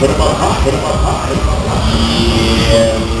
Berbahagia.